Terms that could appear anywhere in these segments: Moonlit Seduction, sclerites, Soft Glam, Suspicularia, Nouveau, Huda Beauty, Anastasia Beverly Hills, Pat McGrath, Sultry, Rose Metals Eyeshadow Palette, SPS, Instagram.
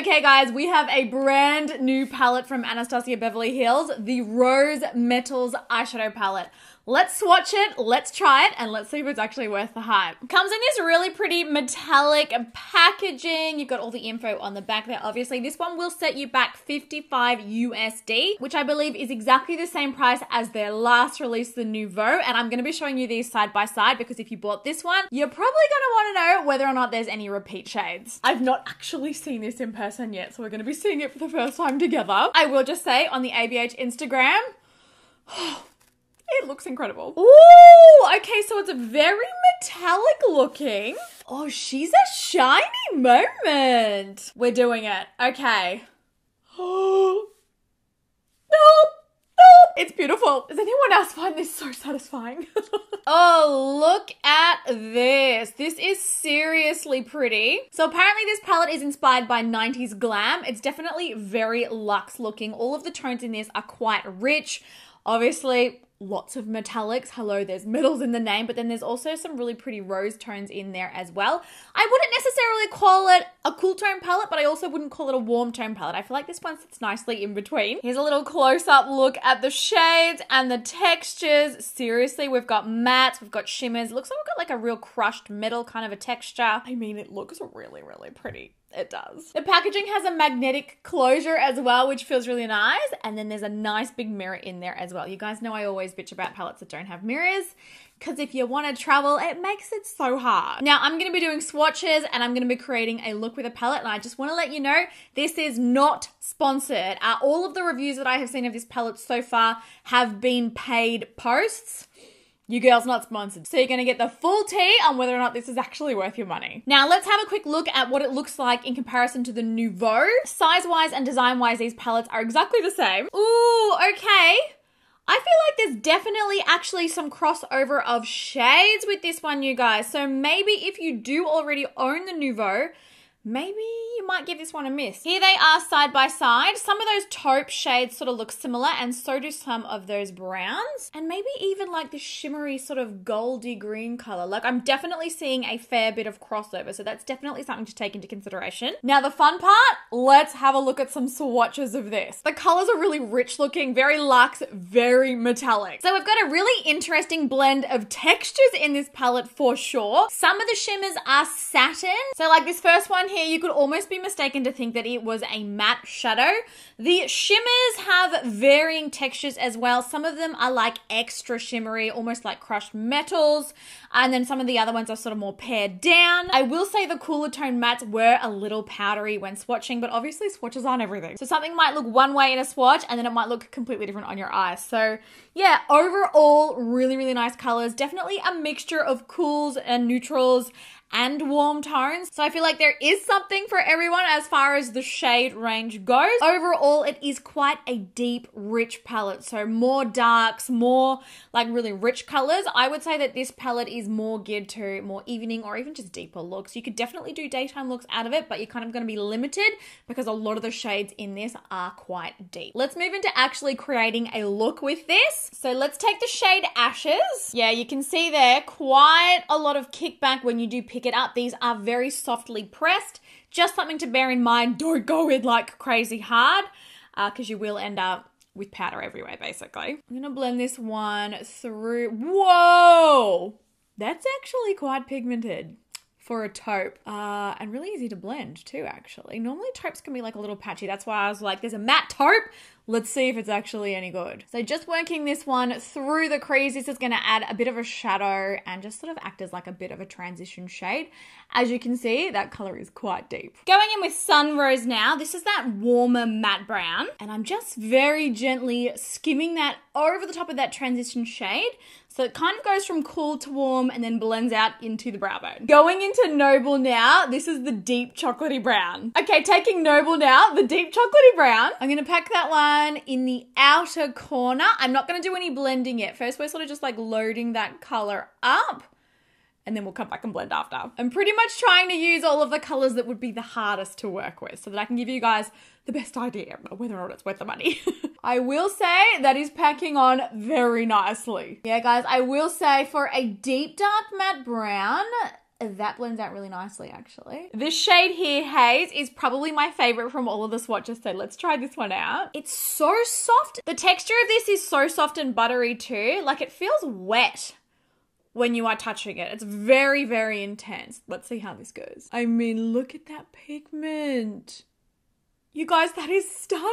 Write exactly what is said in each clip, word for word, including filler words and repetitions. Okay guys, we have a brand new palette from Anastasia Beverly Hills, the Rose Metals Eyeshadow Palette. Let's swatch it, let's try it, and let's see if it's actually worth the hype. Comes in this really pretty metallic packaging. You've got all the info on the back there, obviously. This one will set you back fifty-five U S D, which I believe is exactly the same price as their last release, the Nouveau. And I'm gonna be showing you these side by side because if you bought this one, you're probably gonna wanna know whether or not there's any repeat shades. I've not actually seen this in person yet, so we're gonna be seeing it for the first time together. I will just say on the A B H Instagram, it looks incredible. Ooh, okay, so it's a very metallic looking. Oh, she's a shiny moment. We're doing it, okay. Oh, nope. It's beautiful. Does anyone else find this so satisfying? Oh, look at this. This is seriously pretty. So apparently this palette is inspired by nineties glam. It's definitely very luxe looking. All of the tones in this are quite rich. Obviously, lots of metallics. Hello, there's metals in the name, but then there's also some really pretty rose tones in there as well. I wouldn't necessarily call it a cool tone palette, but I also wouldn't call it a warm tone palette. I feel like this one sits nicely in between. Here's a little close-up look at the shades and the textures. Seriously, we've got mattes, we've got shimmers. Looks like we've got like a real crushed metal kind of a texture. I mean, it looks really, really pretty. It does. The packaging has a magnetic closure as well, which feels really nice. And then there's a nice big mirror in there as well. You guys know I always bitch about palettes that don't have mirrors, because if you want to travel, it makes it so hard. Now, I'm going to be doing swatches and I'm going to be creating a look with a palette. And I just want to let you know, this is not sponsored. Uh, all of the reviews that I have seen of this palette so far have been paid posts. You girls not sponsored. So you're gonna get the full tea on whether or not this is actually worth your money. Now let's have a quick look at what it looks like in comparison to the Nouveau. Size-wise and design-wise, these palettes are exactly the same. Ooh, okay. I feel like there's definitely actually some crossover of shades with this one, you guys. So maybe if you do already own the Nouveau, maybe you might give this one a miss. Here they are side by side. Some of those taupe shades sort of look similar, and so do some of those browns. And maybe even like the shimmery sort of goldy green color. Like I'm definitely seeing a fair bit of crossover. So that's definitely something to take into consideration. Now the fun part, let's have a look at some swatches of this. The colors are really rich looking, very luxe, very metallic. So we've got a really interesting blend of textures in this palette for sure. Some of the shimmers are satin. So like this first one here, you could almost be mistaken to think that it was a matte shadow. The shimmers have varying textures as well. Some of them are like extra shimmery, almost like crushed metals. And then some of the other ones are sort of more pared down. I will say the cooler tone mattes were a little powdery when swatching, but obviously swatches aren't everything. So something might look one way in a swatch and then it might look completely different on your eyes. So yeah, overall, really, really nice colors. Definitely a mixture of cools and neutrals and warm tones. So I feel like there is something for everyone as far as the shade range goes. Overall, it is quite a deep, rich palette. So more darks, more like really rich colors. I would say that this palette is more geared to more evening or even just deeper looks. You could definitely do daytime looks out of it, but you're kind of gonna be limited because a lot of the shades in this are quite deep. Let's move into actually creating a look with this. So let's take the shade Ashes. Yeah, you can see there quite a lot of kickback when you do pick it up. These are very softly pressed. Just something to bear in mind. Don't go in like crazy hard because uh, you will end up with powder everywhere basically. I'm gonna blend this one through. Whoa! That's actually quite pigmented for a taupe uh, and really easy to blend too actually. Normally taupes can be like a little patchy. That's why I was like, there's a matte taupe. Let's see if it's actually any good. So just working this one through the crease, this is gonna add a bit of a shadow and just sort of act as like a bit of a transition shade. As you can see, that color is quite deep. Going in with Sun Rose now, this is that warmer matte brown. And I'm just very gently skimming that over the top of that transition shade. So it kind of goes from cool to warm and then blends out into the brow bone. Going into Noble now, this is the deep chocolatey brown. Okay, taking Noble now, the deep chocolatey brown. I'm gonna pack that one in the outer corner. I'm not going to do any blending yet. First, we're sort of just like loading that color up and then we'll come back and blend after. I'm pretty much trying to use all of the colors that would be the hardest to work with so that I can give you guys the best idea about whether or not it's worth the money. I will say that is packing on very nicely. Yeah, guys, I will say for a deep dark matte brown, That blends out really nicely, actually. This shade here, Haze, is probably my favorite from all of the swatches, so let's try this one out. It's so soft. The texture of this is so soft and buttery too. Like, it feels wet when you are touching it. It's very, very intense. Let's see how this goes. I mean, look at that pigment. You guys, that is stunning.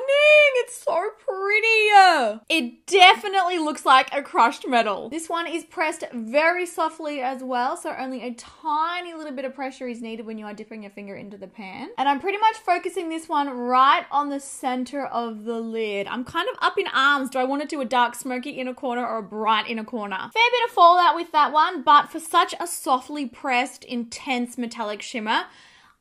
It's so pretty. It definitely looks like a crushed metal. This one is pressed very softly as well, so only a tiny little bit of pressure is needed when you are dipping your finger into the pan. And I'm pretty much focusing this one right on the center of the lid. I'm kind of up in arms. Do I want to do a dark smoky inner corner or a bright inner corner? Fair bit of fallout with that one, but for such a softly pressed, intense metallic shimmer,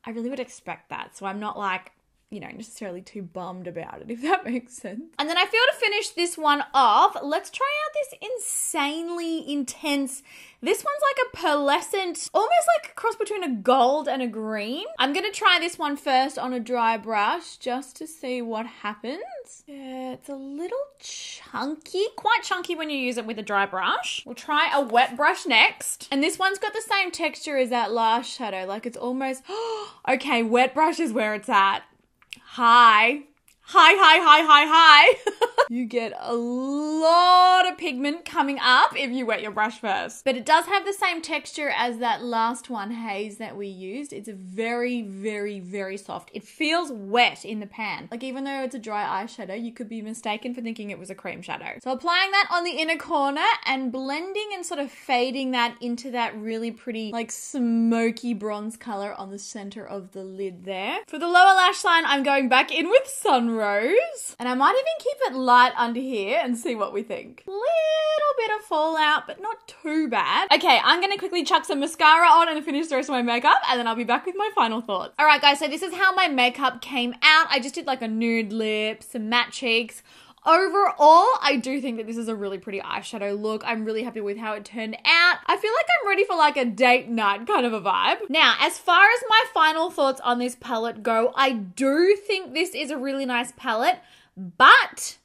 I really would expect that. So I'm not like, you know, necessarily too bummed about it, if that makes sense. And then I feel to finish this one off, let's try out this insanely intense, this one's like a pearlescent, almost like a cross between a gold and a green. I'm gonna try this one first on a dry brush just to see what happens. Yeah, it's a little chunky, quite chunky when you use it with a dry brush. We'll try a wet brush next. And this one's got the same texture as that last shadow, like it's almost, okay, wet brush is where it's at. Hi, hi, hi, hi, hi, hi. You get a lot of pigment coming up if you wet your brush first. But it does have the same texture as that last one, Haze, that we used. It's very, very, very soft. It feels wet in the pan. Like, even though it's a dry eyeshadow, you could be mistaken for thinking it was a cream shadow. So applying that on the inner corner and blending and sort of fading that into that really pretty, like, smoky bronze color on the center of the lid there. For the lower lash line, I'm going back in with Sun Rose. And I might even keep it light under here and see what we think. Little bit of fallout, but not too bad. Okay, I'm gonna quickly chuck some mascara on and finish the rest of my makeup, and then I'll be back with my final thoughts. All right, guys, so this is how my makeup came out. I just did like a nude lip, some matte cheeks. Overall, I do think that this is a really pretty eyeshadow look. I'm really happy with how it turned out. I feel like I'm ready for like a date night kind of a vibe. Now, as far as my final thoughts on this palette go, I do think this is a really nice palette, but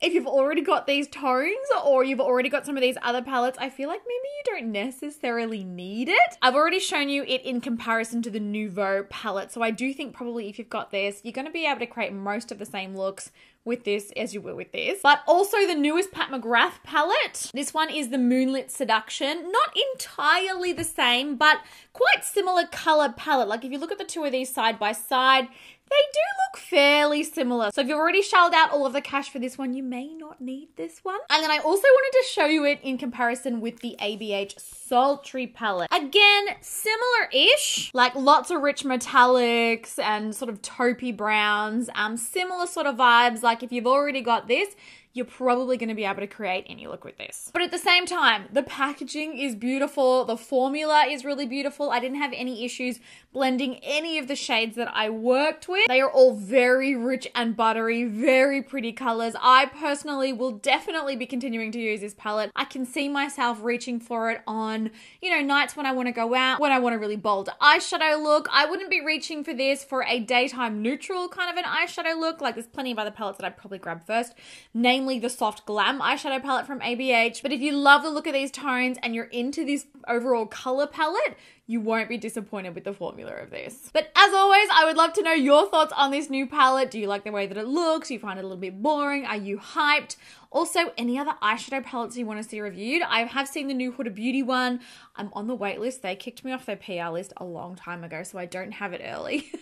if you've already got these tones or you've already got some of these other palettes, I feel like maybe you don't necessarily need it. I've already shown you it in comparison to the Nouveau palette. So I do think probably if you've got this, you're going to be able to create most of the same looks with this as you will with this. But also the newest Pat McGrath palette. This one is the Moonlit Seduction. Not entirely the same, but quite similar color palette. Like, if you look at the two of these side by side, they do look fairly similar. So if you've already shelled out all of the cash for this one, you may not need this one. And then I also wanted to show you it in comparison with the A B H Sultry palette. Again, similar-ish, like lots of rich metallics and sort of taupey browns, um, similar sort of vibes. Like, if you've already got this, you're probably gonna be able to create any look with this. But at the same time, the packaging is beautiful, the formula is really beautiful. I didn't have any issues blending any of the shades that I worked with. They are all very rich and buttery, very pretty colors. I personally will definitely be continuing to use this palette. I can see myself reaching for it on, you know, nights when I wanna go out, when I want a really bold eyeshadow look. I wouldn't be reaching for this for a daytime neutral kind of an eyeshadow look. Like, there's plenty of other palettes that I'd probably grab first, namely the Soft Glam eyeshadow palette from A B H. But if you love the look of these tones and you're into this overall color palette, you won't be disappointed with the formula of this. But as always, I would love to know your thoughts on this new palette. Do you like the way that it looks? Do you find it a little bit boring? Are you hyped? Also, any other eyeshadow palettes you want to see reviewed? I have seen the new Huda Beauty one. I'm on the wait list. They kicked me off their P R list a long time ago, so I don't have it early.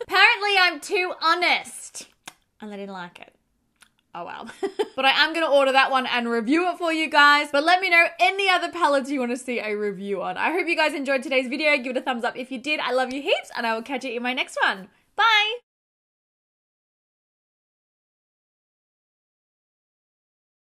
Apparently, I'm too honest. And they didn't like it. Oh well. But I am going to order that one and review it for you guys. But let me know any other palettes you want to see a review on. I hope you guys enjoyed today's video. Give it a thumbs up if you did. I love you heaps, and I will catch you in my next one. Bye!